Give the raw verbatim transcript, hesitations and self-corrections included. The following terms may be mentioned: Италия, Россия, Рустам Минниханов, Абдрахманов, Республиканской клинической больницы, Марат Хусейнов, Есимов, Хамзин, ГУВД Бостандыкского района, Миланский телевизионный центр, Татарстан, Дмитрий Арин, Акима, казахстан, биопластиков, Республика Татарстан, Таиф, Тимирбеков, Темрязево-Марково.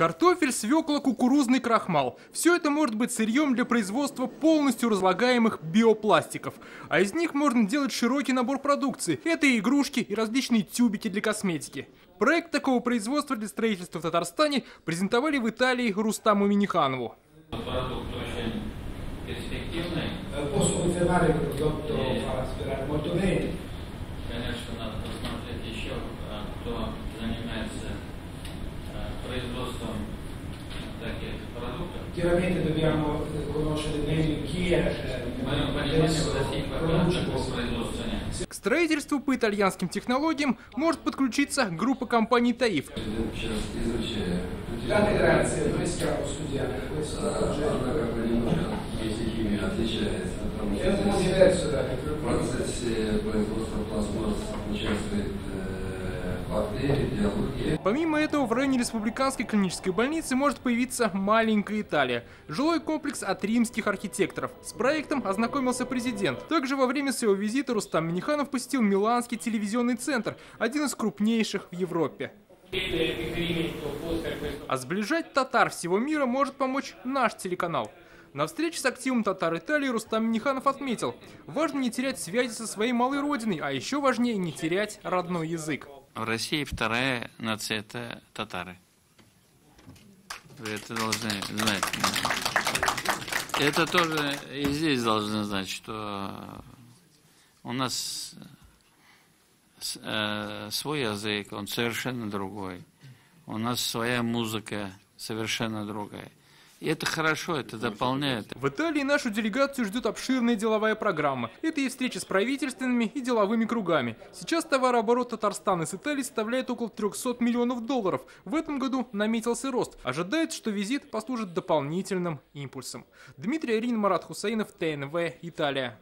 Картофель, свекла, кукурузный крахмал. Все это может быть сырьем для производства полностью разлагаемых биопластиков. А из них можно делать широкий набор продукции. Это и игрушки, и различные тюбики для косметики. Проект такого производства для строительства в Татарстане презентовали в Италии Рустаму Минниханову. Продукт очень перспективный. Конечно, надо посмотреть еще, кто занимается производством таких продуктов. К строительству по итальянским технологиям может подключиться группа компаний «Таиф». В процессе производства пластмасс участвует бактерии, биология. Помимо этого, в районе Республиканской клинической больницы может появиться маленькая Италия. Жилой комплекс от римских архитекторов. С проектом ознакомился президент. Также во время своего визита Рустам Минниханов посетил Миланский телевизионный центр, один из крупнейших в Европе. А сближать татар всего мира может помочь наш телеканал. На встрече с активом татар Италии Рустам Минниханов отметил, важно не терять связи со своей малой родиной, а еще важнее не терять родной язык. В России вторая нация – это татары. Вы это должны знать. Это тоже и здесь должны знать, что у нас свой язык, он совершенно другой. У нас своя музыка совершенно другая. И это хорошо, это дополняет. В Италии нашу делегацию ждет обширная деловая программа. Это и встречи с правительственными и деловыми кругами. Сейчас товарооборот Татарстана с Италией составляет около трёхсот миллионов долларов. В этом году наметился рост. Ожидается, что визит послужит дополнительным импульсом. Дмитрий Арин, Марат Хусейнов, Т Н В, Италия.